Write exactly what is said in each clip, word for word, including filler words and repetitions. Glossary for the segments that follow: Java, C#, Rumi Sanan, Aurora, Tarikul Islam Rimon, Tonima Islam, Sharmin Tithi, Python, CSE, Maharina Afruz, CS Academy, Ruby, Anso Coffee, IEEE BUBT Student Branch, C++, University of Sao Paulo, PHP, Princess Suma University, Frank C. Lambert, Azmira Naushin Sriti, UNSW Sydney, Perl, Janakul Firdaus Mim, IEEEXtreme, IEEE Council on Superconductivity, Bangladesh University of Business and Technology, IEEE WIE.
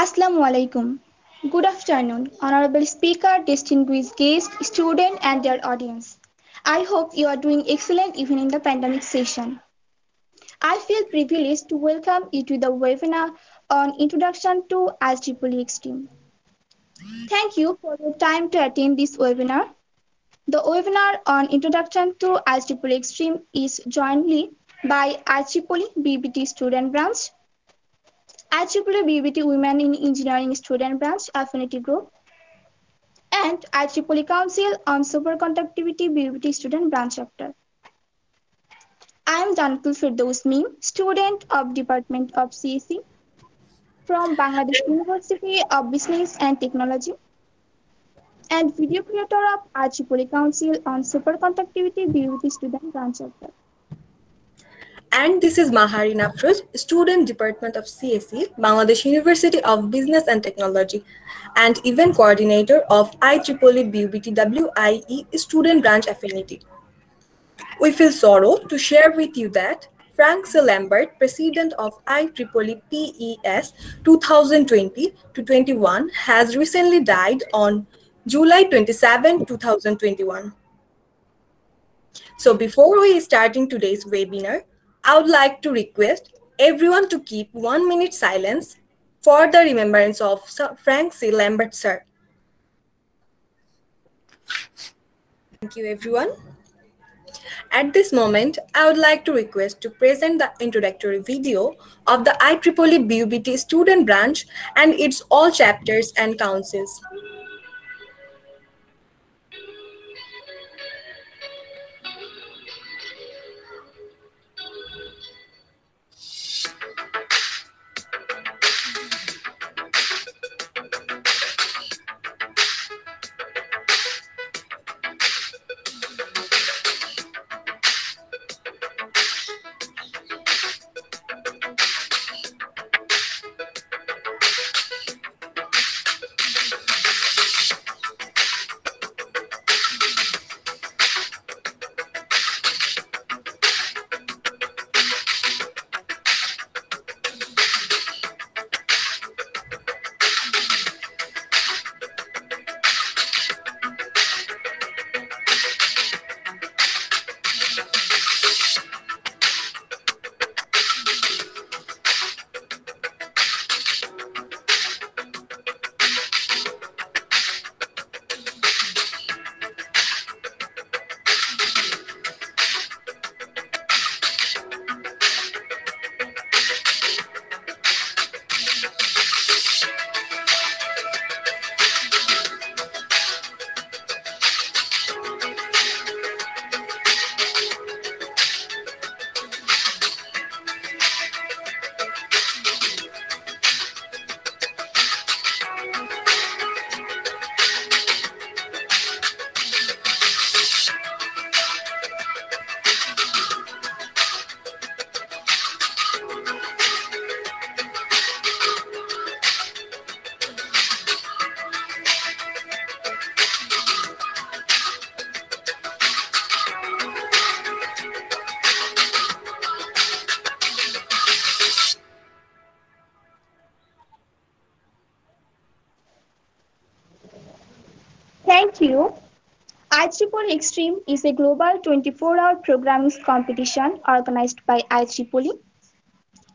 Assalamu alaikum. Good afternoon, Honorable Speaker, distinguished guests, students, and their audience. I hope you are doing excellent even in the pandemic session. I feel privileged to welcome you to the webinar on Introduction to IEEEXtreme. Thank you for your time to attend this webinar. The webinar on Introduction to IEEEXtreme is jointly by IEEE B V T Student Branch, IEEE B V T Women in Engineering Student Branch Affinity Group, and IEEE Council on Superconductivity B V T Student Branch Chapter. I am Janakul Firdaus Mim, student of Department of C S C from Bangladesh University of Business and Technology and video creator of IEEE Council on Superconductivity B V T Student Branch Chapter. And this is Maharina Afruz, Student Department of C S E, Bangladesh University of Business and Technology, and Event Coordinator of IEEE B U B T W I E Student Branch Affinity. We feel sorrow to share with you that Frank C. Lambert, President of IEEE P E S twenty twenty to twenty-one, has recently died on July twenty-seventh, two thousand twenty-one. So before we starting today's webinar, I would like to request everyone to keep one minute silence for the remembrance of Frank C. Lambert, sir. Thank you, everyone. At this moment, I would like to request to present the introductory video of the IEEE B U B T Student Branch and its all chapters and councils. IEEEXtreme is a global twenty-four hour programming competition organized by IEEE.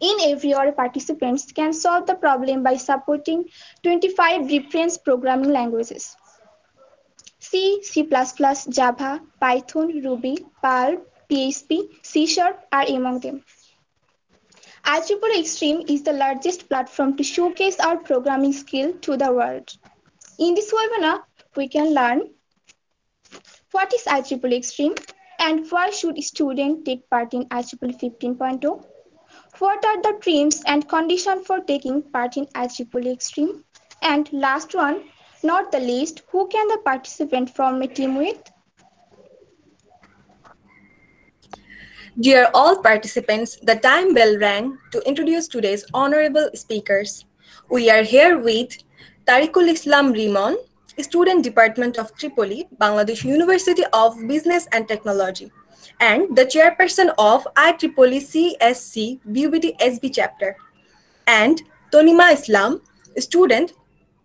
In every hour, participants can solve the problem by supporting twenty-five different programming languages: C, C plus plus, Java, Python, Ruby, Perl, P H P, C sharp are among them. IEEEXtreme is the largest platform to showcase our programming skill to the world. In this webinar, we can learn what is IEEEXtreme and why should students take part in IEEE fifteen point oh? What are the terms and conditions for taking part in IEEEXtreme? And last one, not the least, who can the participant form a team with? Dear all participants, the time bell rang to introduce today's honorable speakers. We are here with Tarikul Islam Rimon, Student Department of IEEE, Bangladesh University of Business and Technology, and the Chairperson of IEEE C S C B U B T S B Chapter, and Tonima Islam, student,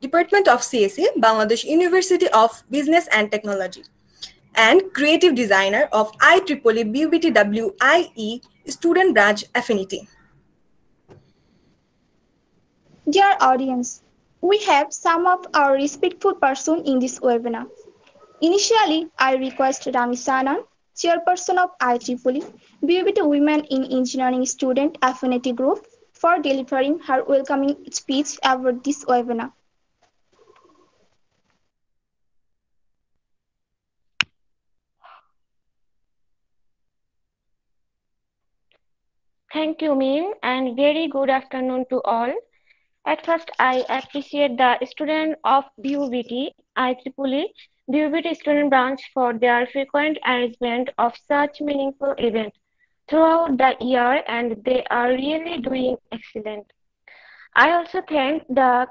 Department of C S A, Bangladesh University of Business and Technology, and creative designer of I triple E B U B T WIE Student Branch Affinity. Dear audience, we have some of our respectful persons in this webinar. Initially, I request Rumi Sanan, Chairperson of I triple E B U B T Women in Engineering Student Affinity Group, for delivering her welcoming speech about this webinar. Thank you, Mim, and very good afternoon to all. At first, I appreciate the students of B U B T, I triple E, B U B T Student Branch for their frequent arrangement of such meaningful events throughout the year, and they are really doing excellent. I also thank the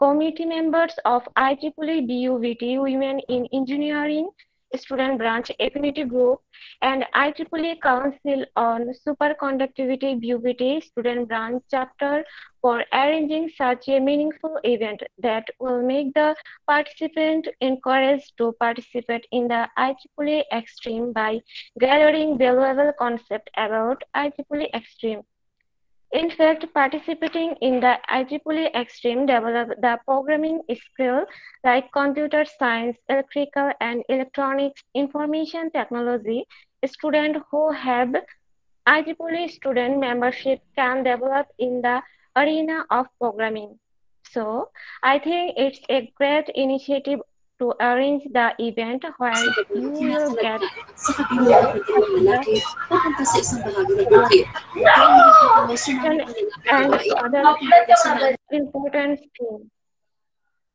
committee members of I triple E B U B T Women in Engineering Student Branch Affinity Group and I triple E Council on Superconductivity B U B T Student Branch Chapter for arranging such a meaningful event that will make the participants encouraged to participate in the I triple E Extreme by gathering valuable concepts about I triple E Extreme. In fact, participating in the I triple E Extreme developed the programming skill like computer science, electrical and electronics, information technology. Students who have I triple E student membership can develop in the arena of programming. So I think it's a great initiative to arrange the event where you will get other important things.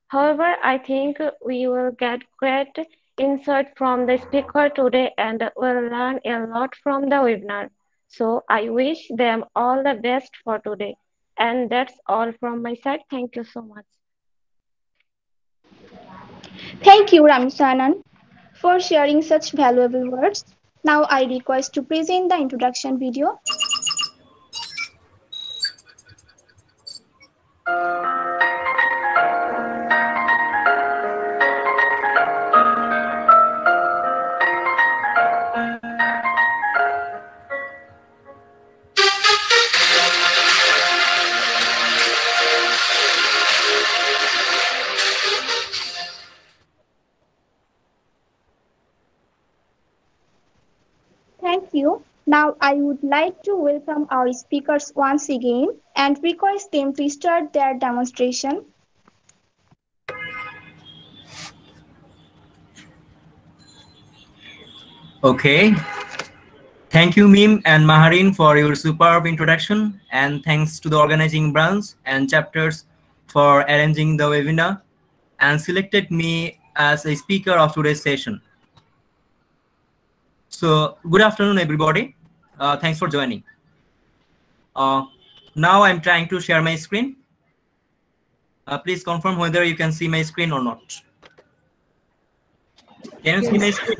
However, I think we will get great insight from the speaker today and will learn a lot from the webinar. So I wish them all the best for today. And that's all from my side. Thank you so much. Thank you, Rumi Sanan, for sharing such valuable words. Now I request to present the introduction video. You. Now I would like to welcome our speakers once again and request them to start their demonstration. Okay. Thank you, Mim and Maharin, for your superb introduction, and thanks to the organizing branch and chapters for arranging the webinar and selected me as a speaker of today's session. So good afternoon, everybody. Uh, thanks for joining. Uh, now I'm trying to share my screen. Uh, please confirm whether you can see my screen or not. Can you yes. see my screen?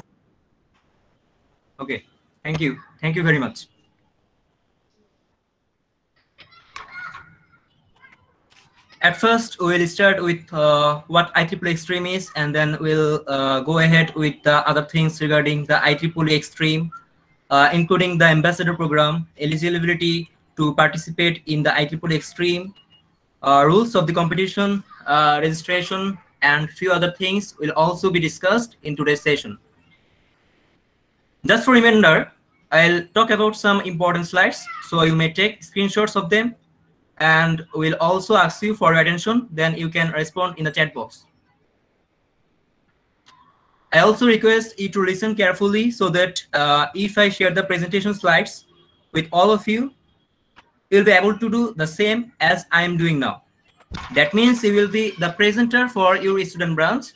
Okay, thank you. Thank you very much. At first, we'll start with uh, what I triple E Extreme is, and then we'll uh, go ahead with the other things regarding the I triple E Extreme, uh, including the ambassador program, eligibility to participate in the I triple E Extreme, uh, rules of the competition, uh, registration, and few other things will also be discussed in today's session. Just for reminder, I'll talk about some important slides, so you may take screenshots of them. And we'll also ask you for your attention, then you can respond in the chat box. I also request you to listen carefully so that uh, if I share the presentation slides with all of you, you'll be able to do the same as I'm doing now. That means you will be the presenter for your student branch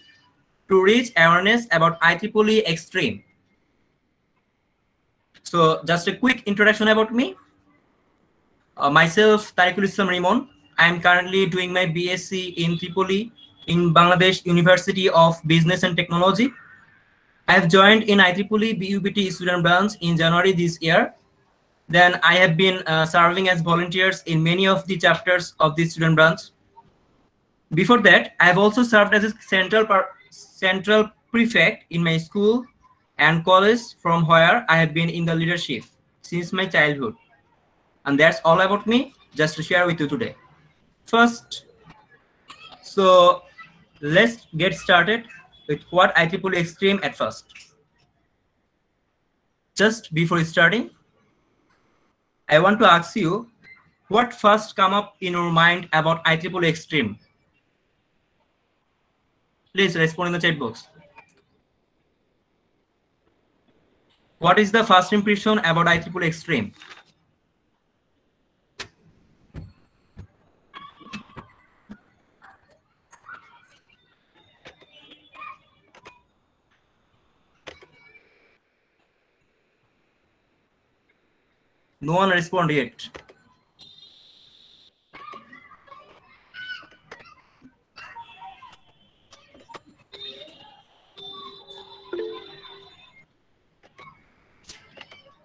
to reach awareness about I triple E Extreme. So just a quick introduction about me. Uh, myself, Tarikul Islam Rimon. I am currently doing my B S c in Tripoli in Bangladesh University of Business and Technology. I have joined in I triple E B U B T Student Branch in January this year. Then I have been uh, serving as volunteers in many of the chapters of the Student Branch. Before that, I have also served as a central central prefect in my school and college, from where I have been in the leadership since my childhood. And that's all about me, just to share with you today. First, so let's get started with what IEEEXtreme at first. Just before starting, I want to ask you, what first come up in your mind about IEEEXtreme? Please respond in the chat box. What is the first impression about IEEEXtreme? No one respond yet.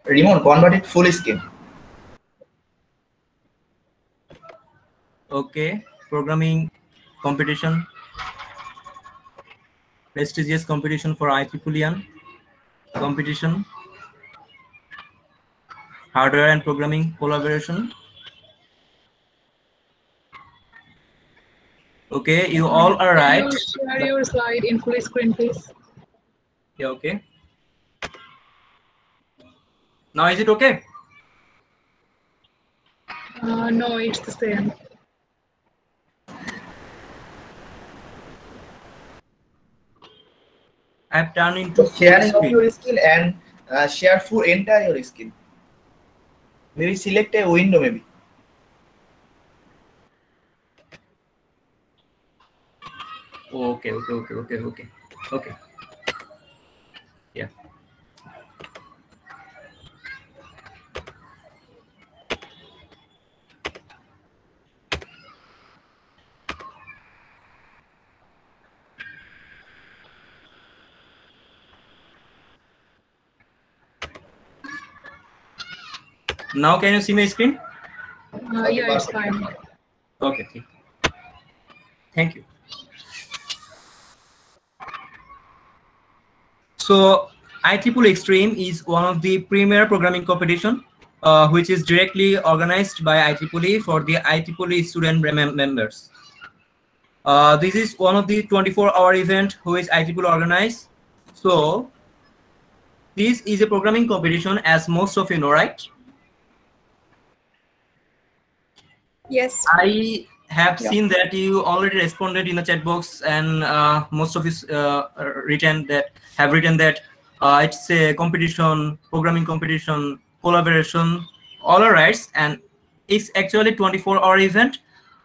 Rimon, convert it full screen. Okay, programming competition, prestigious competition for IEEE competition. Hardware and programming collaboration. Okay, you all are right. Can you share your slide in full screen, please? Yeah, okay. Now is it okay? Uh, no, it's the same. I've turned into so sharing of your skill and uh, share for entire your skill. Maybe select a window, maybe. Okay, okay, okay, okay, okay, okay. Yeah. Now can you see my screen? Uh, yeah, it's fine. Okay. Thank you. So IEEEXtreme is one of the premier programming competition, uh, which is directly organized by IEEE for the IEEE student mem members. Uh, this is one of the twenty-four hour event which IEEE organized. So this is a programming competition, as most of you know, right? Yes. I have yeah. seen that you already responded in the chat box, and uh, most of you uh, written that have written that uh, it's a competition, programming competition, collaboration, all our rights, and it's actually twenty-four hour event,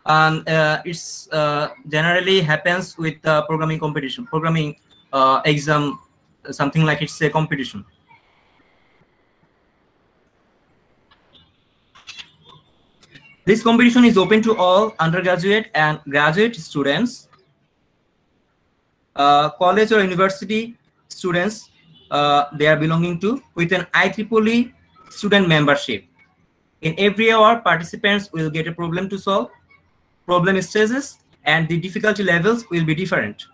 and uh, it's uh, generally happens with the uh, programming competition, programming uh, exam, something like it's a competition. This competition is open to all undergraduate and graduate students, uh, college or university students uh, they are belonging to, with an IEEE student membership. In every hour, participants will get a problem to solve, problem stages, and the difficulty levels will be different.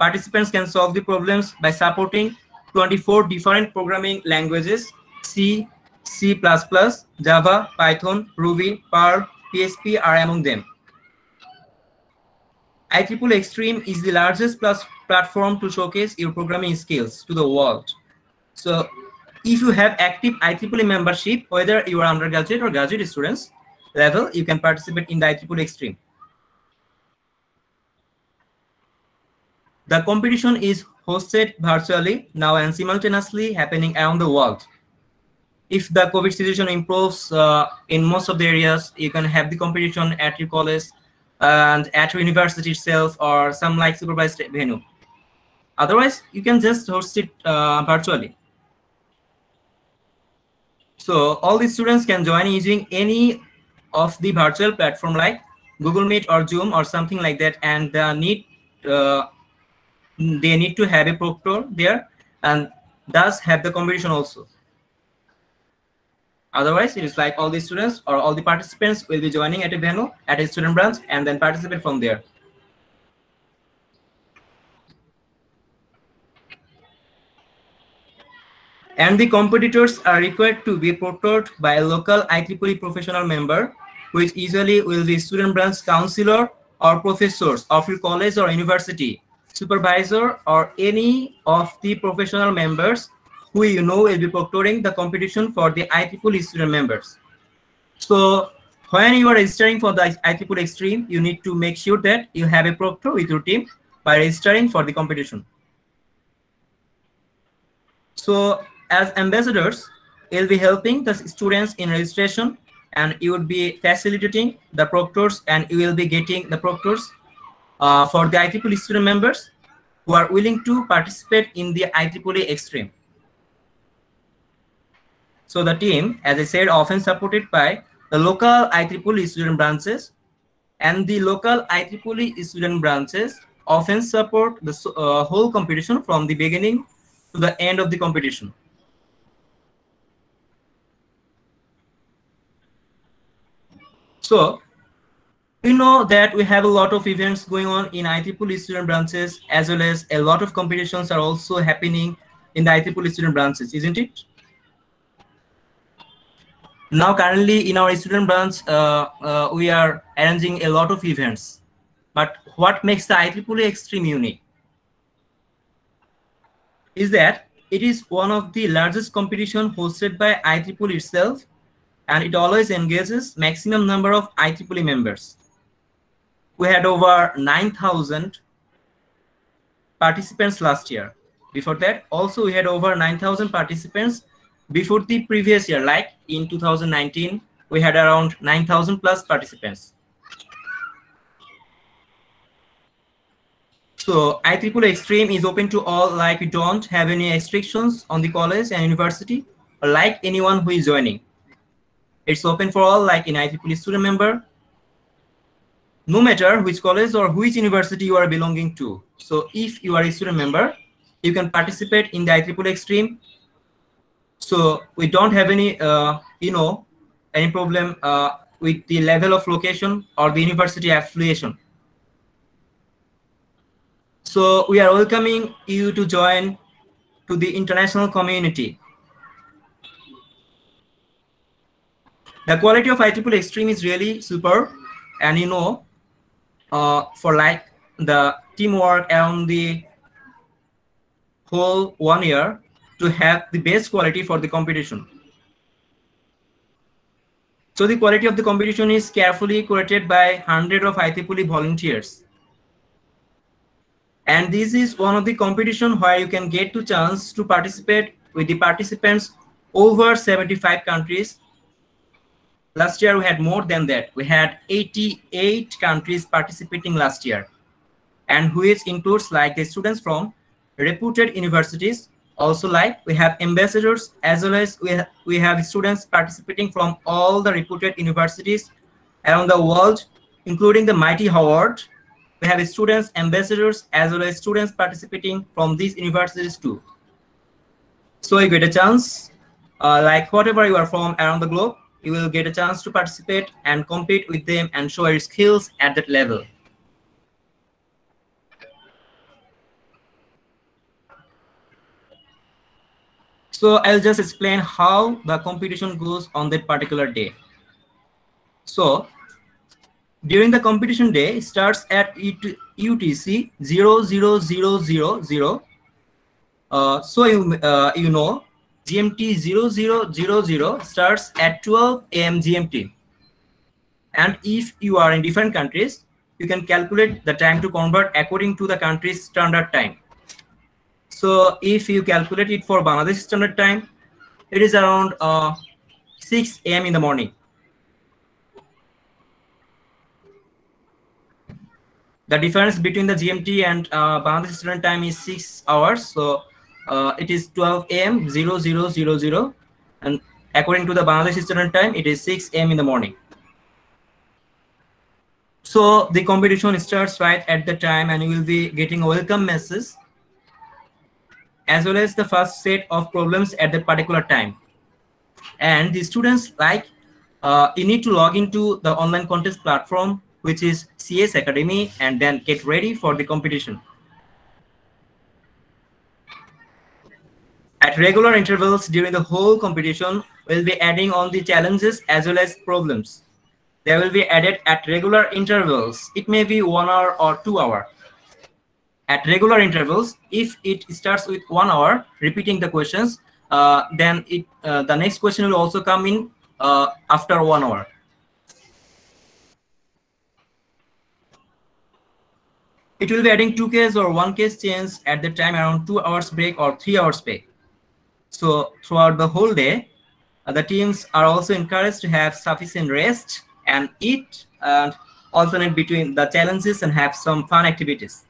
Participants can solve the problems by supporting twenty-four different programming languages: C, C plus plus, Java, Python, Ruby, Perl, P H P are among them. IEEEXtreme is the largest plus platform to showcase your programming skills to the world. So if you have active IEEE membership, whether you are undergraduate or graduate students level, you can participate in the IEEEXtreme. The competition is hosted virtually now and simultaneously happening around the world. If the COVID situation improves uh, in most of the areas, you can have the competition at your college and at your university itself, or some like supervised venue. Otherwise, you can just host it uh, virtually. So all the students can join using any of the virtual platform like Google Meet or Zoom or something like that, and they need uh, they need to have a proctor there, and thus have the competition also. Otherwise, it is like all the students or all the participants will be joining at a venue, at a student branch, and then participate from there. And the competitors are required to be proctored by a local I E E E professional member, which usually will be student branch counselor or professors of your college or university, supervisor, or any of the professional members who you know will be proctoring the competition for the I E E E student members. So when you are registering for the IEEEXtreme, you need to make sure that you have a proctor with your team by registering for the competition. So as ambassadors, you'll be helping the students in registration, and you would be facilitating the proctors, and you will be getting the proctors uh, for the I E E E student members who are willing to participate in the IEEEXtreme. So the team, as I said, often supported by the local I E E E student branches, and the local I E E E student branches often support the uh, whole competition from the beginning to the end of the competition. So we know that we have a lot of events going on in I E E E student branches, as well as a lot of competitions are also happening in the I E E E student branches, isn't it? Now currently in our student branch, uh, uh, we are arranging a lot of events. But what makes the IEEEXtreme unique is that it is one of the largest competitions hosted by I E E E itself, and it always engages maximum number of I E E E members. We had over nine thousand participants last year. Before that, also we had over nine thousand participants before the previous year, like in two thousand nineteen, we had around nine thousand plus participants. So IEEEXtreme is open to all, like we don't have any restrictions on the college and university, or like anyone who is joining. It's open for all, like an I E E E student member, no matter which college or which university you are belonging to. So if you are a student member, you can participate in the IEEEXtreme. So we don't have any, uh, you know, any problem uh, with the level of location or the university affiliation. So we are welcoming you to join to the international community. The quality of IEEEXtreme is really superb, and you know, uh, for like the teamwork around the whole one year to have the best quality for the competition. So the quality of the competition is carefully curated by hundreds of I E E E volunteers. And this is one of the competition where you can get the chance to participate with the participants over seventy-five countries. Last year we had more than that. We had eighty-eight countries participating last year, and which includes like the students from reputed universities. Also like we have ambassadors, as well as we, ha we have students participating from all the reputed universities around the world, including the mighty Howard. We have students, ambassadors, as well as students participating from these universities too. So you get a chance, uh, like whatever you are from around the globe, you will get a chance to participate and compete with them and show your skills at that level. So I'll just explain how the competition goes on that particular day. So during the competition day, it starts at U T C zero zero zero zero zero. Uh, so you, uh, you know, G M T zero zero zero zero starts at twelve A M G M T. And if you are in different countries, you can calculate the time to convert according to the country's standard time. So if you calculate it for Bangladesh standard time, it is around uh, six A M in the morning. The difference between the G M T and uh, Bangladesh standard time is six hours. So Uh, it is twelve A M zero zero zero zero, and according to the Bangladesh Standard Time, it is six A M in the morning. So the competition starts right at the time, and you will be getting a welcome message, as well as the first set of problems at that particular time. And the students, like, uh, you need to log into the online contest platform, which is C S Academy, and then get ready for the competition. At regular intervals during the whole competition, we'll be adding on the challenges as well as problems. They will be added at regular intervals. It may be one hour or two hours. At regular intervals, if it starts with one hour, repeating the questions, uh, then it uh, the next question will also come in uh, after one hour. It will be adding two case or one case change at the time around two hours break or three hours break. So throughout the whole day, uh, the teams are also encouraged to have sufficient rest and eat and alternate between the challenges and have some fun activities.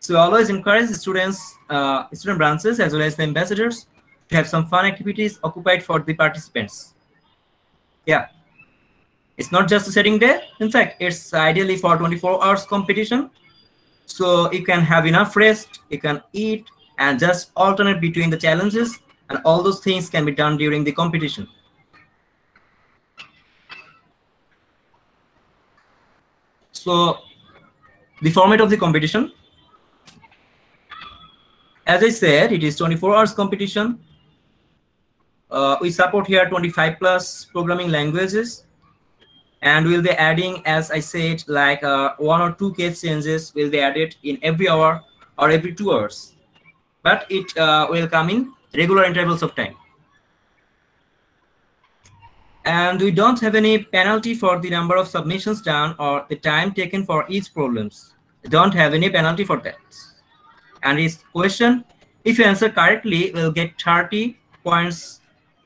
So always encourage the students, uh, student branches as well as the ambassadors to have some fun activities occupied for the participants. Yeah, it's not just a setting day. In fact, it's ideally for twenty-four hours competition. So you can have enough rest, you can eat, and just alternate between the challenges, and all those things can be done during the competition. So the format of the competition, as I said, it is twenty-four hours competition. Uh, we support here twenty-five plus programming languages, and we'll be adding, as I said, like uh, one or two case changes will be added in every hour or every two hours. But it uh, will come in regular intervals of time. And we don't have any penalty for the number of submissions done or the time taken for each problems. We don't have any penalty for that. And his question, if you answer correctly, we'll get thirty points,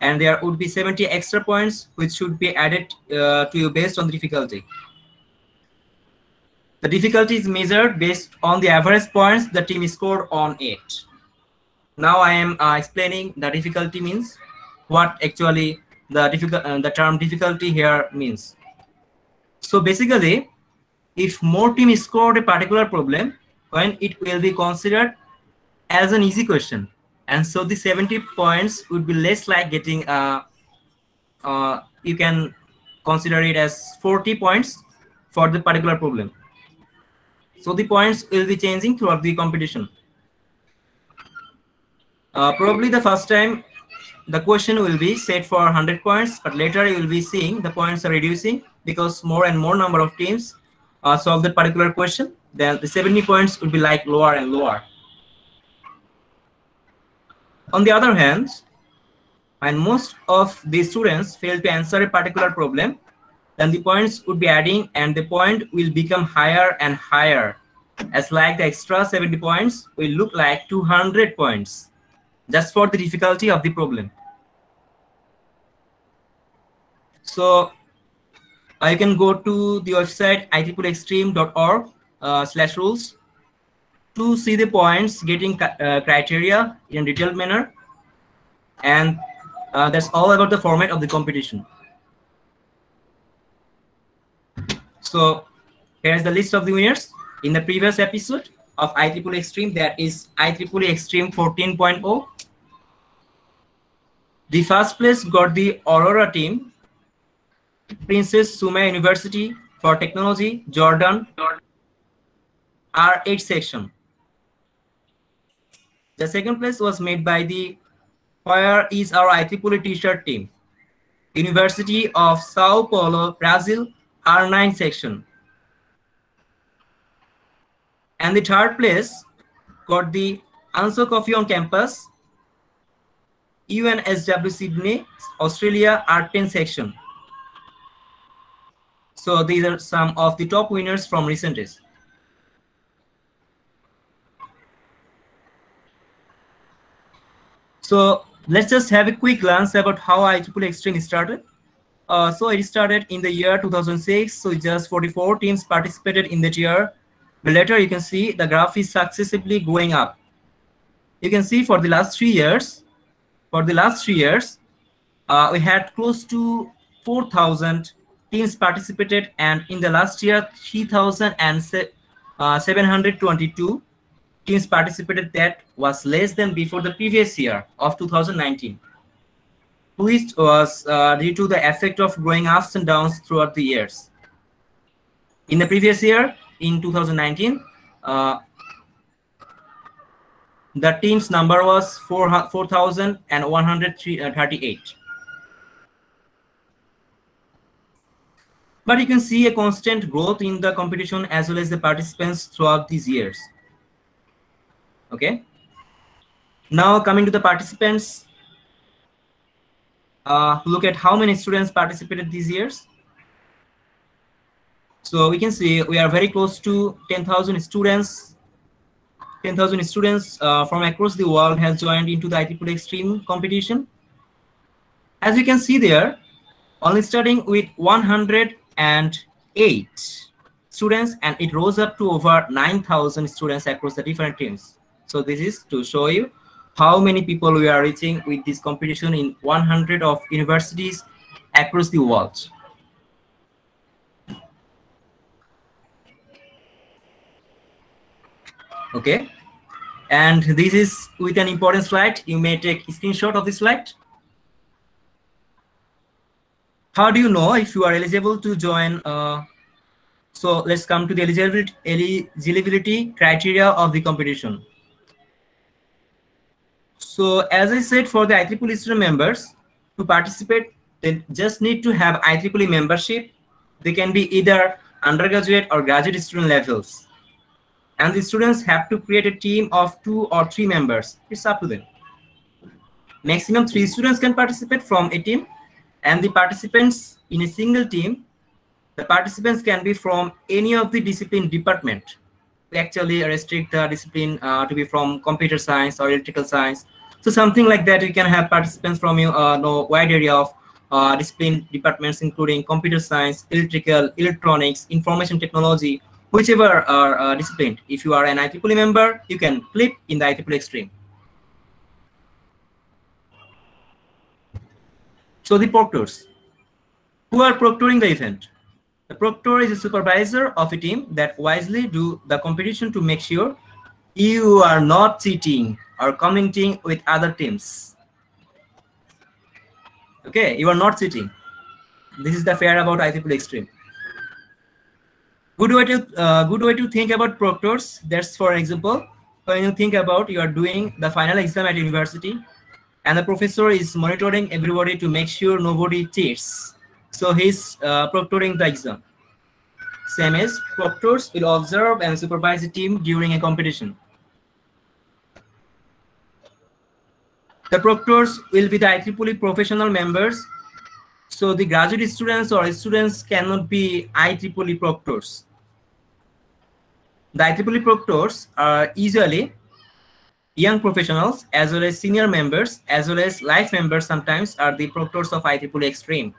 and there would be seventy extra points, which should be added uh, to you based on the difficulty. The difficulty is measured based on the average points the team scored on it. Now I am uh, explaining the difficulty means, what actually the, difficult, uh, the term difficulty here means. So basically, if more team scored a particular problem, when it will be considered as an easy question, and so the seventy points would be less like getting uh, uh, you can consider it as forty points for the particular problem. So the points will be changing throughout the competition. Uh, probably the first time the question will be set for one hundred points, but later you will be seeing the points are reducing because more and more number of teams uh, solve the particular question. Then the seventy points would be like lower and lower. On the other hand, when most of the students fail to answer a particular problem, then the points would be adding, and the point will become higher and higher. As like the extra seventy points will look like two hundred points just for the difficulty of the problem. So uh, you can go to the website I E E E X treme dot org. Uh, slash rules to see the points getting uh, criteria in detailed manner, and uh, that's all about the format of the competition. So here's the list of the winners in the previous episode of I E E E Extreme, that is I E E E Extreme fourteen point oh. The first place got the Aurora team, Princess Suma University for Technology, Jordan, R eight section. The second place was made by the Where Is Our I E E E T-shirt team, University of Sao Paulo, Brazil, R nine section. And the third place got the Anso Coffee on campus, U N S W Sydney, Australia, R ten section. So these are some of the top winners from recent days. So let's just have a quick glance about how I E E E Extreme started. Uh, so it started in the year two thousand six. So just forty-four teams participated in that year. But later you can see the graph is successively going up. You can see for the last three years, for the last three years, uh, we had close to four thousand teams participated, and in the last year, three thousand seven hundred twenty-two. Teams participated. That was less than before the previous year of two thousand nineteen. which was uh, due to the effect of growing ups and downs throughout the years. In the previous year, in two thousand nineteen, uh, the team's number was four thousand one hundred thirty-eight. But you can see a constant growth in the competition as well as the participants throughout these years. Okay. Now coming to the participants, uh, look at how many students participated these years. So we can see we are very close to ten thousand students. ten thousand students uh, from across the world has joined into the IEEEXtreme competition. As you can see there, only starting with one hundred eight students, and it rose up to over nine thousand students across the different teams. So this is to show you how many people we are reaching with this competition in one hundred of universities across the world. Okay, and this is with an important slide. You may take a screenshot of this slide. How do you know if you are eligible to join? Uh, so let's come to the eligibility, eligibility criteria of the competition. So as I said, for the IEEE student members to participate, they just need to have IEEE membership. They can be either undergraduate or graduate student levels. And the students have to create a team of two or three members. It's up to them. Maximum three students can participate from a team, and the participants in a single team, the participants can be from any of the discipline department. We actually restrict the discipline uh, to be from computer science or electrical science. So something like that, you can have participants from a uh, no, wide area of uh, discipline departments, including computer science, electrical, electronics, information technology, whichever are uh, disciplined. If you are an IEEE member, you can click in the IEEEXtreme. So the proctors. Who are proctoring the event? The proctor is a supervisor of a team that wisely do the competition to make sure you are not cheating or competing with other teams. Okay, you are not cheating. This is the fair about IEEEXtreme. Good way to uh, good way to think about proctors. That's, for example, when you think about you are doing the final exam at university, and the professor is monitoring everybody to make sure nobody cheats. So he's uh, proctoring the exam. Same as proctors will observe and supervise the team during a competition. The proctors will be the IEEE professional members. So the graduate students or students cannot be IEEE proctors. The IEEE proctors are usually young professionals as well as senior members as well as life members. Sometimes are the proctors of IEEEXtreme.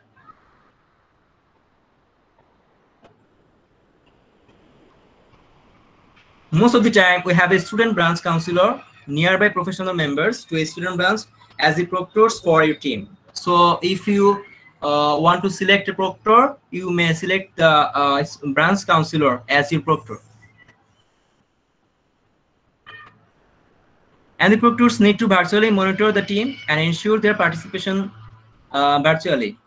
Most of the time we have a student branch counselor nearby professional members to a student branch as the proctors for your team. So if you Uh, want to select a proctor, you may select the uh, branch counselor as your proctor. And the proctors need to virtually monitor the team and ensure their participation uh, virtually.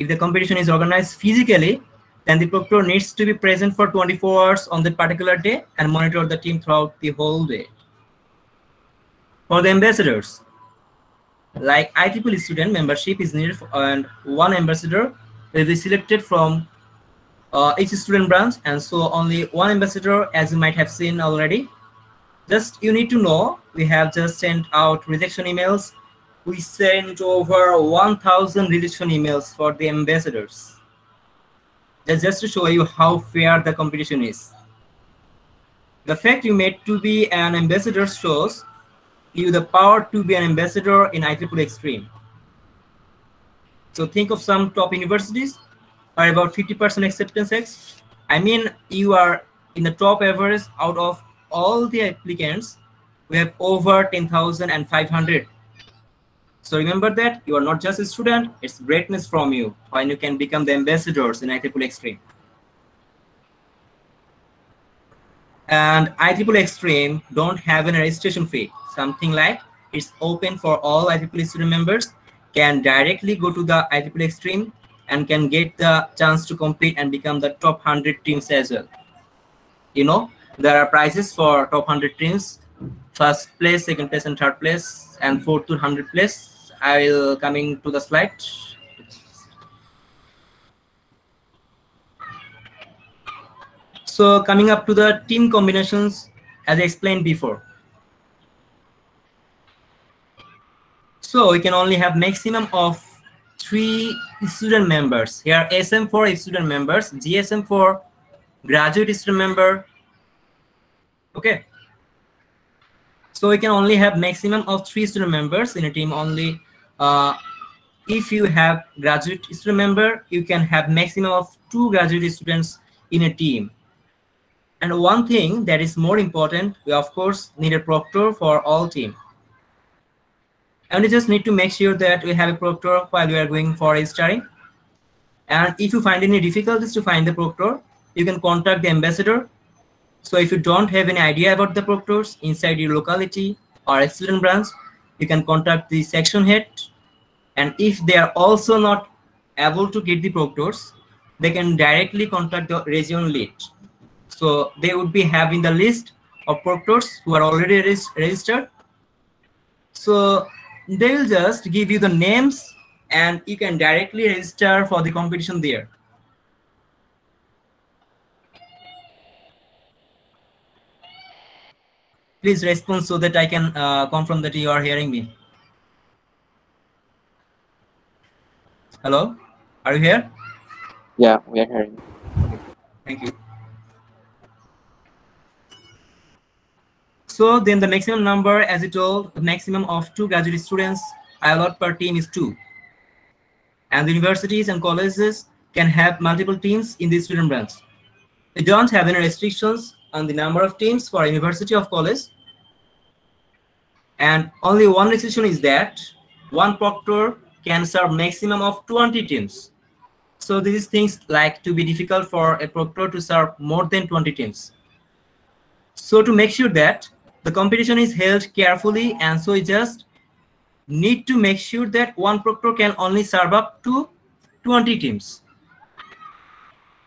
If the competition is organized physically, then the proctor needs to be present for twenty-four hours on that particular day and monitor the team throughout the whole day. For the ambassadors, like IEEE student membership is needed, for, and one ambassador will be selected from uh, each student branch, and so only one ambassador, as you might have seen already. Just you need to know, we have just sent out rejection emails. We sent over one thousand rejection emails for the ambassadors. That's just to show you how fair the competition is. The fact you made to be an ambassador shows you the power to be an ambassador in IEEEXtreme. So think of some top universities are about fifty percent acceptance rates. I mean, you are in the top average out of all the applicants. We have over ten thousand five hundred. So remember that you are not just a student, it's greatness from you when you can become the ambassadors in IEEEXtreme. And IEEEXtreme don't have an registration fee. Something like it's open for all IEEE student members, can directly go to the I E E E Extreme and can get the chance to compete and become the top one hundred teams as well. You know, there are prizes for top one hundred teams, first place, second place, and third place, and fourth to one hundred place. I will coming to the slide. So coming up to the team combinations, as I explained before. So we can only have maximum of three student members. Here are S M for student members, G S M for graduate student member. Okay. So we can only have maximum of three student members in a team only. Uh, if you have graduate student member, you can have maximum of two graduate students in a team. And one thing that is more important, we of course need a proctor for all team. And we just need to make sure that we have a proctor while we are going for registering. And if you find any difficulties to find the proctor, you can contact the ambassador. So if you don't have any idea about the proctors inside your locality or a student branch, you can contact the section head. And if they are also not able to get the proctors, they can directly contact the region lead. So they would be having the list of proctors who are already res registered. So they will just give you the names and you can directly register for the competition there. Please respond so that I can uh, confirm that you are hearing me. Hello, are you here? Yeah, we are hearing you. Okay. Thank you. So then the maximum number, as you told, the maximum of two graduate students allowed per team is two. And the universities and colleges can have multiple teams in the student branch. They don't have any restrictions on the number of teams for university or college. And only one restriction is that one proctor can serve maximum of twenty teams. So these things like to be difficult for a proctor to serve more than twenty teams. So to make sure that the competition is held carefully, and so you just need to make sure that one proctor can only serve up to twenty teams.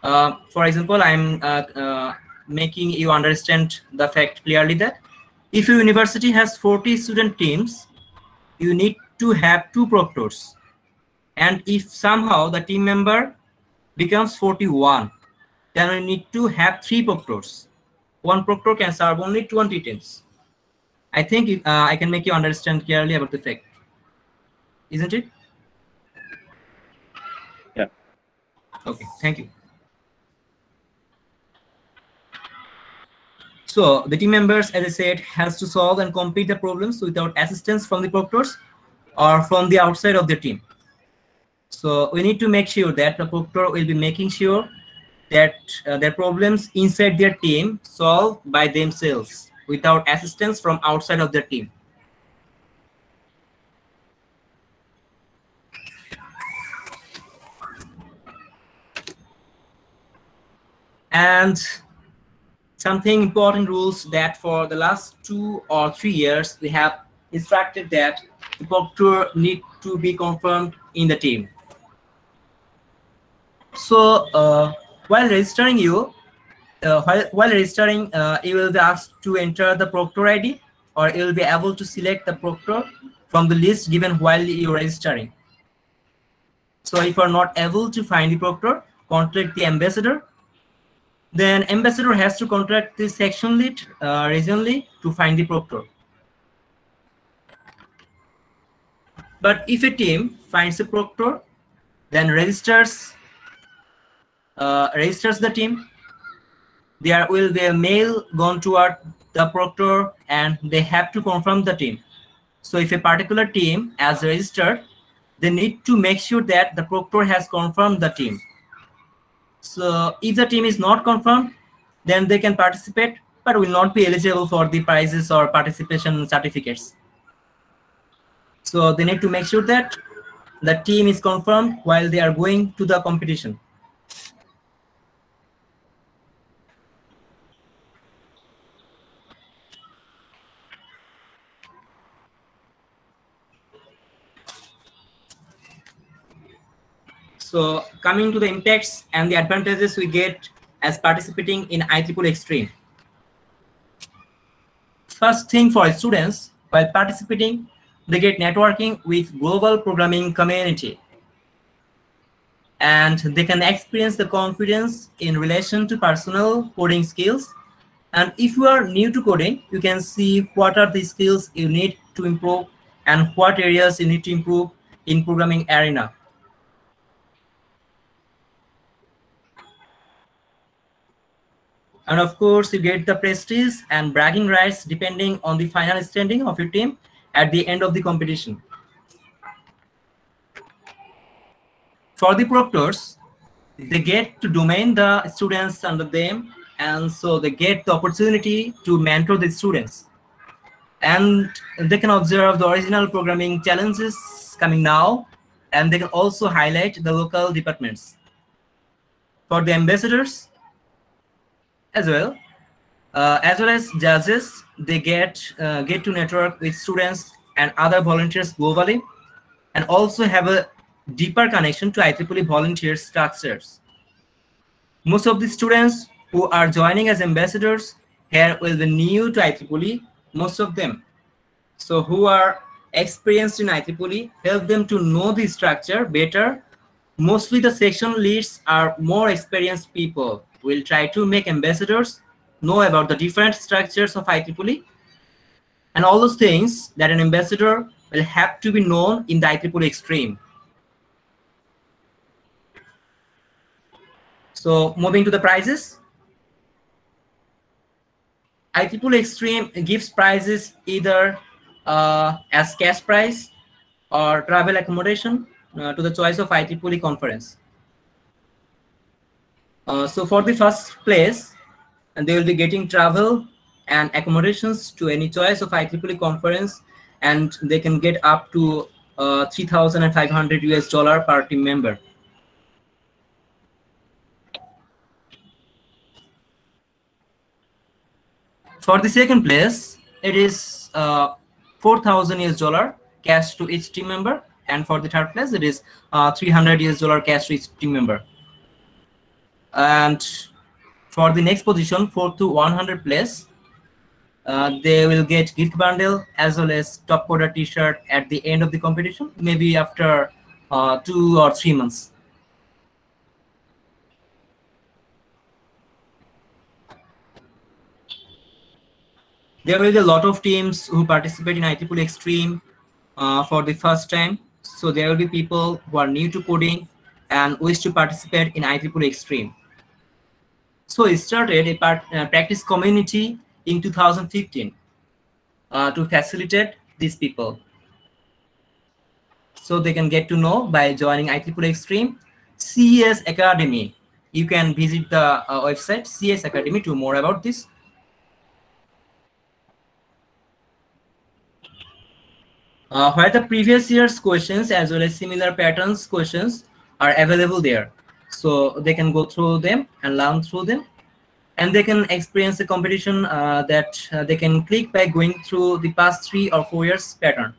Uh, for example, I'm uh, uh, making you understand the fact clearly that if your university has forty student teams, you need to have two proctors. And if somehow the team member becomes forty-one, then you need to have three proctors. One proctor can serve only twenty teams. I think it, uh, I can make you understand clearly about the fact, isn't it? Yeah. Okay, thank you. So the team members, as I said, has to solve and complete the problems without assistance from the proctors or from the outside of the team. So we need to make sure that the proctor will be making sure that uh, their problems inside their team solved by themselves without assistance from outside of their team. And something important rules that for the last two or three years, we have instructed that the proctor need to be confirmed in the team. So, uh, While registering you, uh, while, while registering, uh, you will be asked to enter the proctor I D, or you will be able to select the proctor from the list given while you're registering. So if you're not able to find the proctor, contact the ambassador. Then ambassador has to contact the section lead uh, regionally to find the proctor. But if a team finds a proctor, then registers Uh, registers the team, there will be a mail gone toward the proctor and they have to confirm the team. So if a particular team has registered, they need to make sure that the proctor has confirmed the team. So if the team is not confirmed, then they can participate but will not be eligible for the prizes or participation certificates. So they need to make sure that the team is confirmed while they are going to the competition. So coming to the impacts and the advantages we get as participating in I E E E Extreme. First thing for students, while participating, they get networking with global programming community. And they can experience the confidence in relation to personal coding skills. And if you are new to coding, you can see what are the skills you need to improve and what areas you need to improve in programming arena. And of course, you get the prestige and bragging rights depending on the final standing of your team at the end of the competition. For the proctors, they get to domain the students under them, and so they get the opportunity to mentor the students. And they can observe the original programming challenges coming now, and they can also highlight the local departments. For the ambassadors, as well, uh, as well as judges, they get uh, get to network with students and other volunteers globally, and also have a deeper connection to I E E E volunteer structures. Most of the students who are joining as ambassadors here will be new to I E E E, most of them. So who are experienced in I E E E help them to know the structure better. Mostly the section leads are more experienced people. We'll try to make ambassadors know about the different structures of I E E E and all those things that an ambassador will have to be known in the I E E E Extreme. So moving to the prizes. I E E E Extreme gives prizes either uh, as cash prize or travel accommodation uh, to the choice of I E E E conference. Uh, so for the first place, and they will be getting travel and accommodations to any choice of I E E E conference, and they can get up to uh, three thousand five hundred U S dollar per team member. For the second place, it is uh, four thousand U S dollar cash to each team member, and for the third place, it is uh, three hundred U S dollar cash to each team member. And for the next position, fourth to one hundred place, uh, they will get gift bundle as well as top coder t-shirt at the end of the competition, maybe after uh, two or three months. There will be a lot of teams who participate in I E E E Extreme uh, for the first time. So there will be people who are new to coding and wish to participate in I E E E Extreme. So it started a part, uh, practice community in two thousand fifteen uh, to facilitate these people. So they can get to know by joining I E E E Extreme. C S Academy, you can visit the uh, website C S Academy to more about this. Uh, where the previous year's questions as well as similar patterns questions are available there. So they can go through them and learn through them, and they can experience a competition uh, that uh, they can click by going through the past three or four years pattern.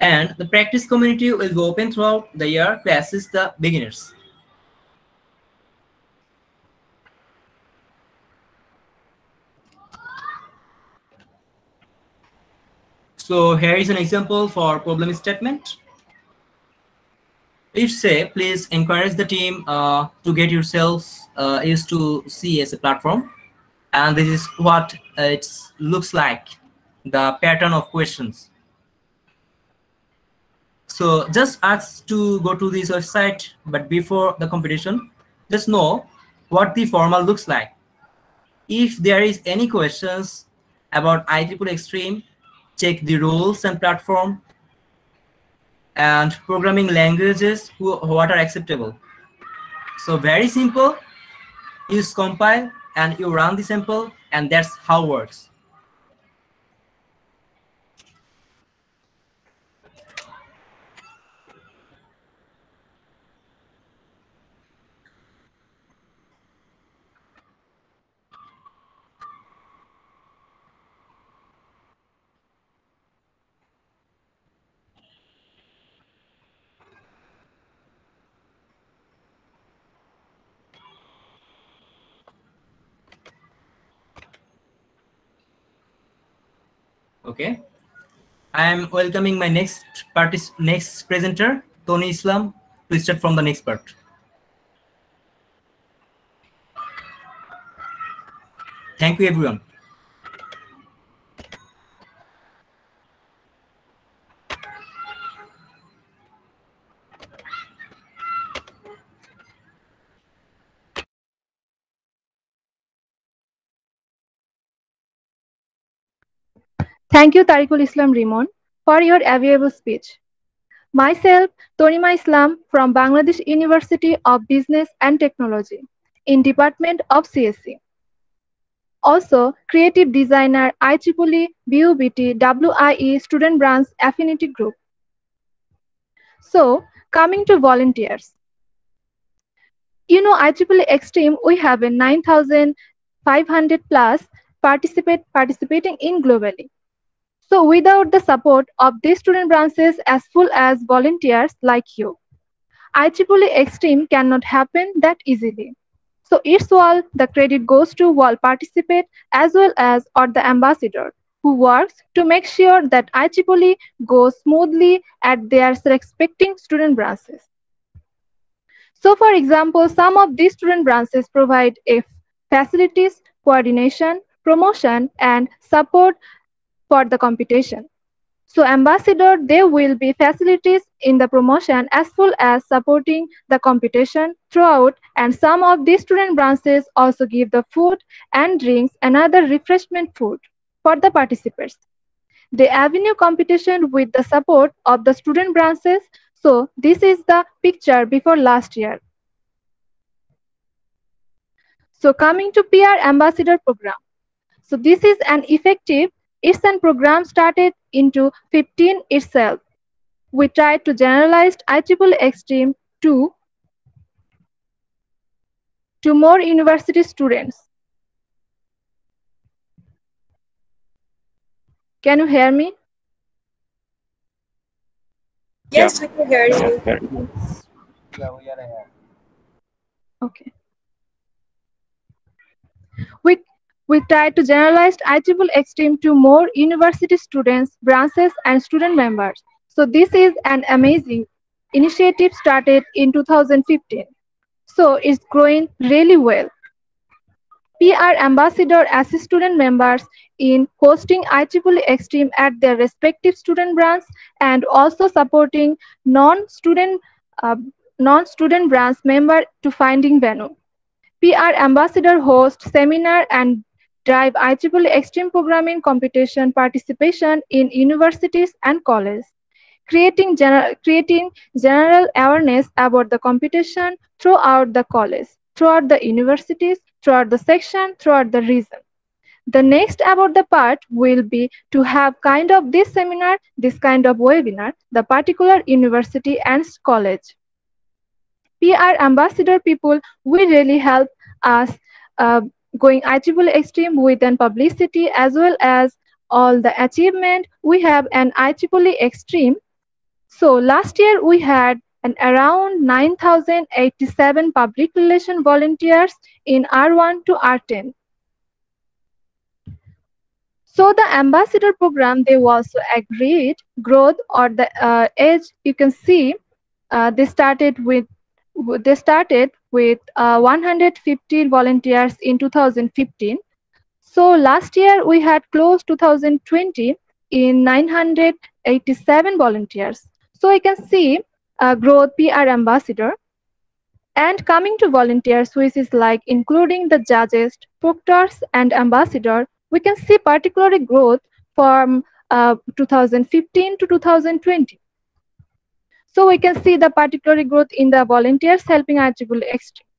And the practice community will be open throughout the year to assist the beginners. So here is an example for problem statement. It say, please encourage the team uh, to get yourselves uh, used to C as a platform. And this is what uh, it looks like, the pattern of questions. So just ask to go to this website, but before the competition, just know what the formal looks like. If there is any questions about I E E E Extreme, check the rules and platform, and programming languages who, what are acceptable. So very simple, you just compile and you run the sample, and that's how it works. Okay, I am welcoming my next partic next presenter, Tarikul Islam, to start from the next part. Thank you, everyone. Thank you, Tarikul Islam Rimon, for your valuable speech. Myself, Tonima Islam from Bangladesh University of Business and Technology in Department of C S C. Also, Creative Designer I E E E B U B T W I E Student Branch Affinity Group. So, coming to volunteers. You know, IEEEXtreme, we have a nine thousand five hundred plus participate, participating in globally. So without the support of these student branches as full as volunteers like you, IEEEXtreme cannot happen that easily. So it's all the credit goes to all participate as well as or the ambassador who works to make sure that IEEE goes smoothly at their respective student branches. So for example, some of these student branches provide if facilities, coordination, promotion, and support for the competition. So ambassador, there will be facilities in the promotion as well as supporting the competition throughout, and some of these student branches also give the food and drinks and other refreshment food for the participants. They avenue competition with the support of the student branches. So this is the picture before last year. So coming to peer ambassador program. So this is an effective It's an program started into fifteen itself. We tried to generalize IEEEXtreme to, to more university students. Can you hear me? Yes, yeah. I can hear you. Yeah, we are here. Okay. We We tried to generalize IEEEXtreme to more university students, branches, and student members. So this is an amazing initiative started in two thousand fifteen. So it's growing really well. P R ambassador assists student members in hosting IEEEXtreme at their respective student branch and also supporting non-student uh, non-student branch member to finding venue. P R ambassador hosts seminar and drive IEEEXtreme programming competition participation in universities and colleges, creating general creating general awareness about the competition throughout the college, throughout the universities, throughout the section, throughout the region. The next about the part will be to have kind of this seminar, this kind of webinar, the particular university and college. P R ambassador people will really help us uh, going IEEEXtreme with an publicity as well as all the achievement we have an IEEEXtreme. So last year we had an around nine thousand eighty-seven public relation volunteers in R one to R ten. So the ambassador program, they also agreed growth or the uh, age. You can see uh, they started with they started with uh, one hundred fifteen volunteers in two thousand fifteen. So last year we had close to two thousand twenty in nine hundred eighty-seven volunteers. So you can see uh, growth P R ambassador. And coming to volunteers, which is like including the judges, proctors, and ambassador, we can see particular growth from uh, two thousand fifteen to two thousand twenty. So we can see the particular growth in the volunteers helping IEEEXtreme.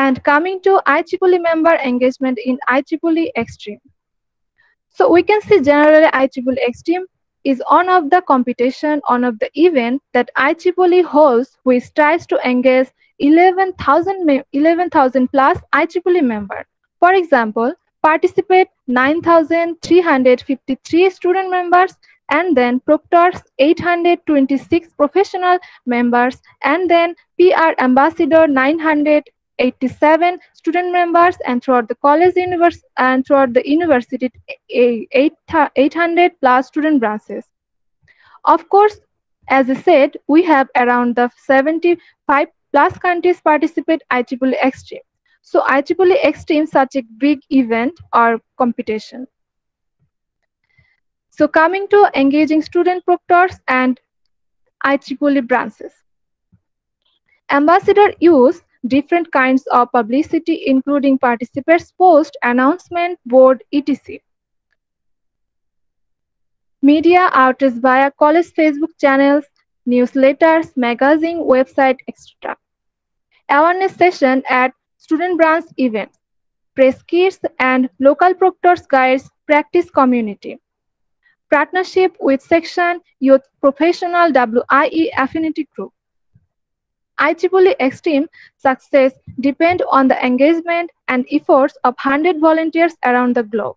And coming to IEEE member engagement in IEEEXtreme. So we can see generally IEEEXtreme is one of the competition, one of the event that IEEE holds, which tries to engage eleven thousand plus IEEE member. For example, participate nine thousand three hundred fifty-three student members, and then proctors eight hundred twenty-six professional members, and then P R ambassador nine hundred eighty-seven student members, and throughout the college universe and throughout the university, eight hundred plus student branches. Of course, as I said, we have around the seventy-five plus countries participate IEEEXtreme. So IEEEXtreme is such a big event or competition. So coming to engaging student proctors and IEEE branches. Ambassador use different kinds of publicity, including participants post, announcement, board, et cetera. Media outlets via college Facebook channels, newsletters, magazine, website, et cetera. Awareness session at student branch events, press kits, and local proctors guides practice community. Partnership with section, youth professional W I E affinity group. IEEEXtreme success depends on the engagement and efforts of one hundred volunteers around the globe.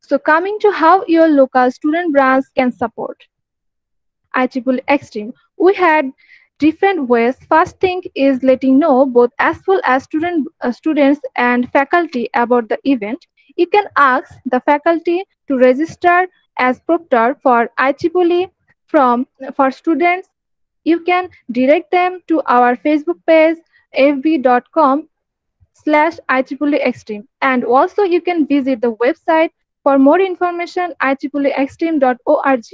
So coming to how your local student branch can support IEEEXtreme, we had different ways. First thing is letting know both as well as student, uh, students and faculty about the event. You can ask the faculty to register as proctor for IEEE from for students. You can direct them to our Facebook page, f b dot com slash IEEEXtreme. And also you can visit the website for more information, IEEEXtreme dot org.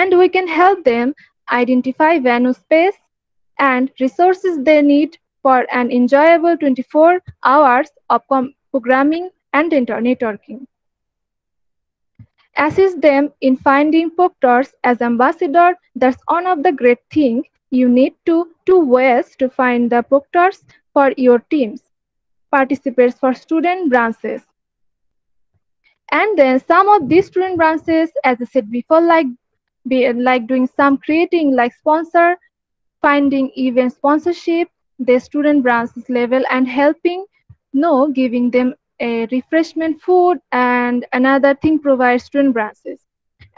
And we can help them identify venue, space, and resources they need for an enjoyable twenty-four hours of programming and networking. Assist them in finding proctors as ambassador. That's one of the great things. You need to two ways to find the proctors for your teams, participants for student branches. And then some of these student branches, as I said before, like, be, like doing some creating, like sponsor, finding event sponsorship, the student branches level and helping, no, giving them a refreshment, food, and another thing provides student branches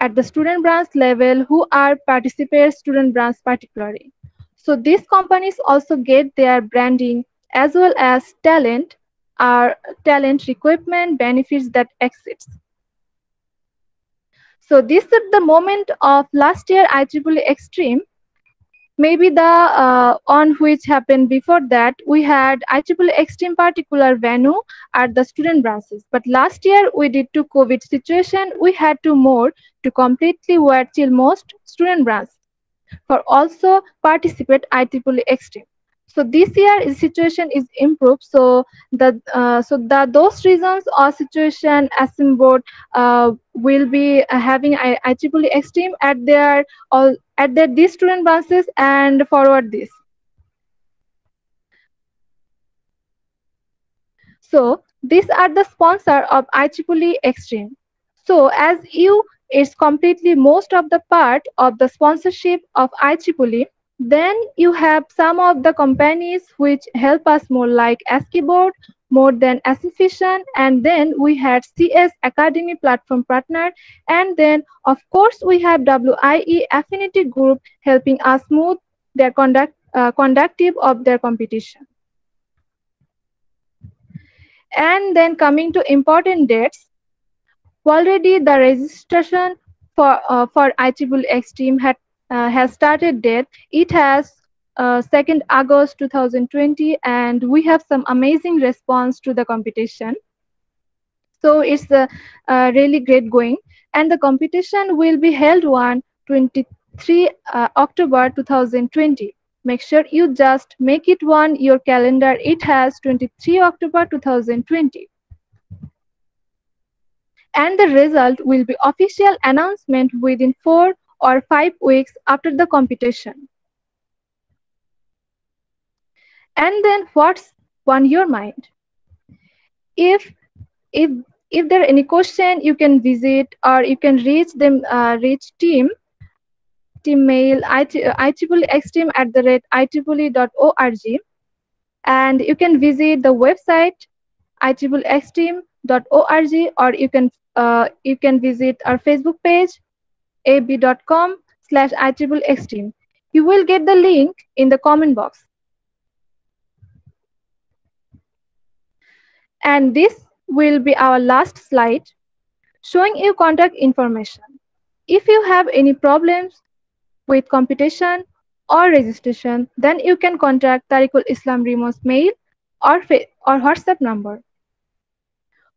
at the student branch level who are participants student branch particularly. So these companies also get their branding as well as talent, our talent recruitment benefits that exits. So this is the moment of last year IEEEXtreme. Maybe the uh, on which happened before that, we had IEEEXtreme particular venue at the student branches. But last year we did to COVID situation, we had to more to completely wait till most student branches for also participate IEEEXtreme. So this year the situation is improved. So the uh, so the those reasons or situation Asim board uh, will be uh, having IEEEXtreme at their all at their these student branches and forward this. So these are the sponsor of IEEEXtreme. So as you, it's completely most of the part of the sponsorship of IEEE. Then you have some of the companies which help us more, like ASCII board, more than Association, and then we had C S Academy platform partner, and then of course we have W I E affinity group helping us smooth their conduct uh, conductive of their competition. And then coming to important dates, already the registration for uh, for IEEEXtreme had Uh, has started date. It has uh, second August two thousand twenty, and we have some amazing response to the competition. So it's a, a really great going, and the competition will be held on twenty-three October two thousand twenty. Make sure you just make it on your calendar. It has twenty-three October two thousand twenty. And the result will be official announcement within four or five weeks after the competition. And then what's on your mind? If if if there are any question, you can visit or you can reach them, uh, reach team, team mail IEEEXtreme at the rate IEEE dot org, and you can visit the website IEEEXtreme dot org, or you can uh, you can visit our Facebook page a b dot com slash IEEEXtreme. You will get the link in the comment box. And this will be our last slide, showing you contact information. If you have any problems with computation or registration, then you can contact Tarikul Islam Rimon's mail or, or WhatsApp number.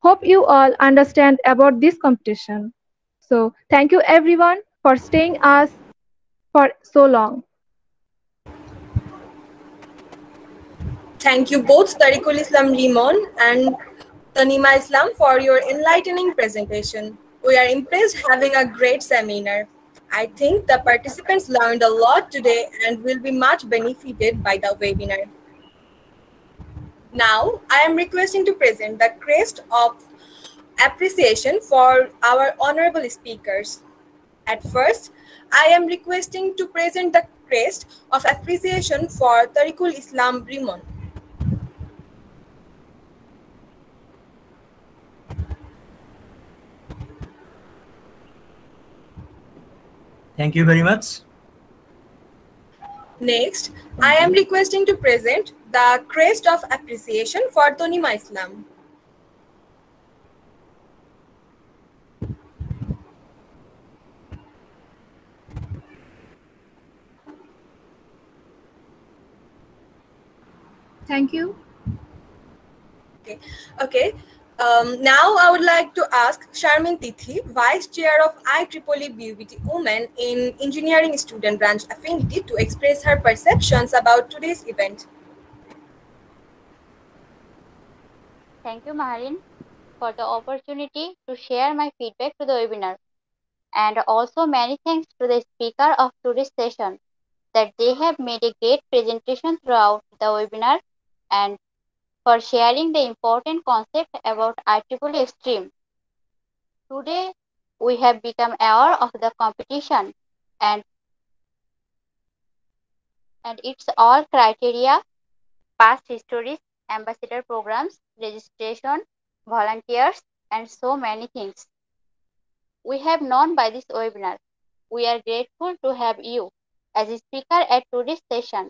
Hope you all understand about this competition. So thank you everyone for staying us for so long. Thank you both, Tarikul Islam Rimon and Tonima Islam, for your enlightening presentation. We are impressed having a great seminar. I think the participants learned a lot today and will be much benefited by the webinar. Now, I am requesting to present the crest of appreciation for our honorable speakers. At first, I am requesting to present the crest of appreciation for Tarikul Islam Rimon. Thank you very much. Next, I am requesting to present the crest of appreciation for Tonima Islam. Thank you. Okay. Okay. Um, now I would like to ask Sharmin Tithi, Vice Chair of I triple E B V T Women in Engineering Student Branch Affinity, to express her perceptions about today's event. Thank you, Maharin, for the opportunity to share my feedback to the webinar. And also many thanks to the speaker of today's session, that they have made a great presentation throughout the webinar and for sharing the important concept about I triple E Extreme. Today, we have become aware of the competition and, and its all criteria, past histories, ambassador programs, registration, volunteers, and so many things. We have known by this webinar. We are grateful to have you as a speaker at today's session.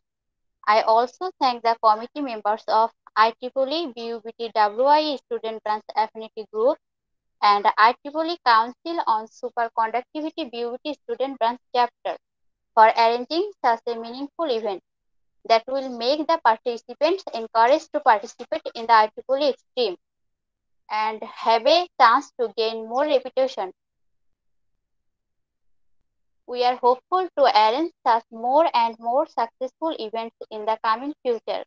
I also thank the committee members of I triple E B U B T W I E Student Branch Affinity Group and I triple E Council on Superconductivity B U B T Student Branch Chapter for arranging such a meaningful event that will make the participants encouraged to participate in the I triple E Extreme and have a chance to gain more reputation. We are hopeful to arrange such more and more successful events in the coming future.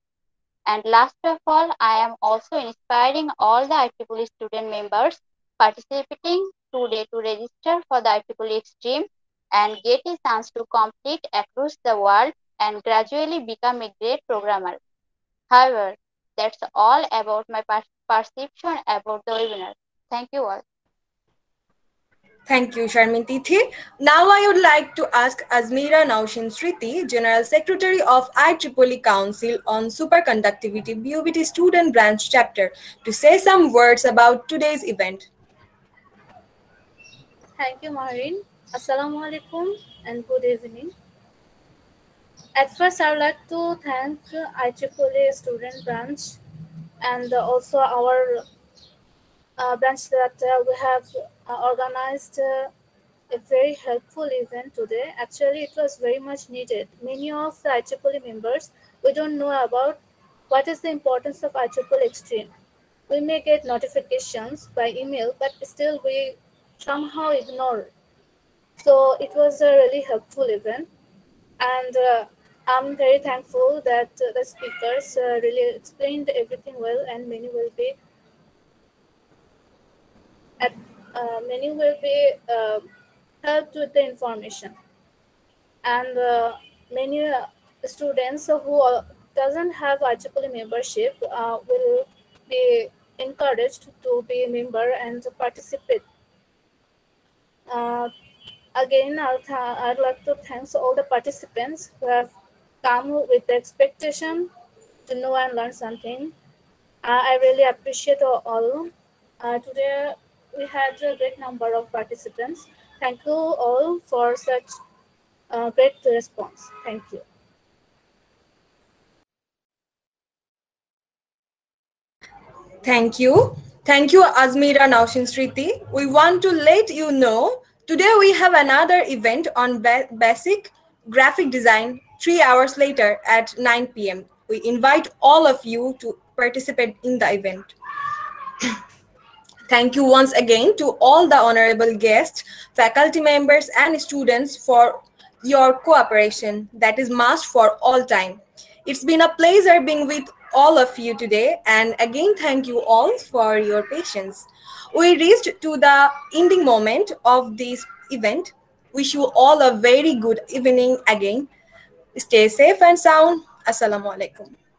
And last of all, I am also inspiring all the I triple E student members participating today to register for the I triple E Extreme and get a chance to compete across the world and gradually become a great programmer. However, that's all about my perception about the webinar. Thank you all. Thank you, Sharmin Tithi. Now I would like to ask Azmira Naushin Sriti, General Secretary of I triple E Council on Superconductivity B U B T Student Branch Chapter, to say some words about today's event. Thank you, Maharin. Assalamu alaikum and good evening. At first, I would like to thank I triple E Student Branch and also our Uh, branch that uh, we have uh, organized uh, a very helpful event today. Actually, it was very much needed. Many of the I triple E members, we don't know about what is the importance of I triple E Extreme. We may get notifications by email, but still we somehow ignore. So it was a really helpful event. And uh, I'm very thankful that uh, the speakers uh, really explained everything well, and many will be At, uh, many will be uh, helped with the information, and uh, many uh, students who uh, doesn't have I triple E membership uh, will be encouraged to be a member and to participate. Uh, again, I'll I'd like to thank all the participants who have come with the expectation to know and learn something. Uh, I really appreciate all, all. Uh, today. We had a great number of participants. Thank you all for such a great response. Thank you. Thank you. Thank you, Azmira Naushin Sriti. We want to let you know, today we have another event on ba basic graphic design three hours later at nine p m We invite all of you to participate in the event. Thank you once again to all the honorable guests, faculty members, and students for your cooperation that is must for all time. It's been a pleasure being with all of you today, and again thank you all for your patience. We reached to the ending moment of this event. Wish you all a very good evening again. Stay safe and sound. Assalamu alaikum.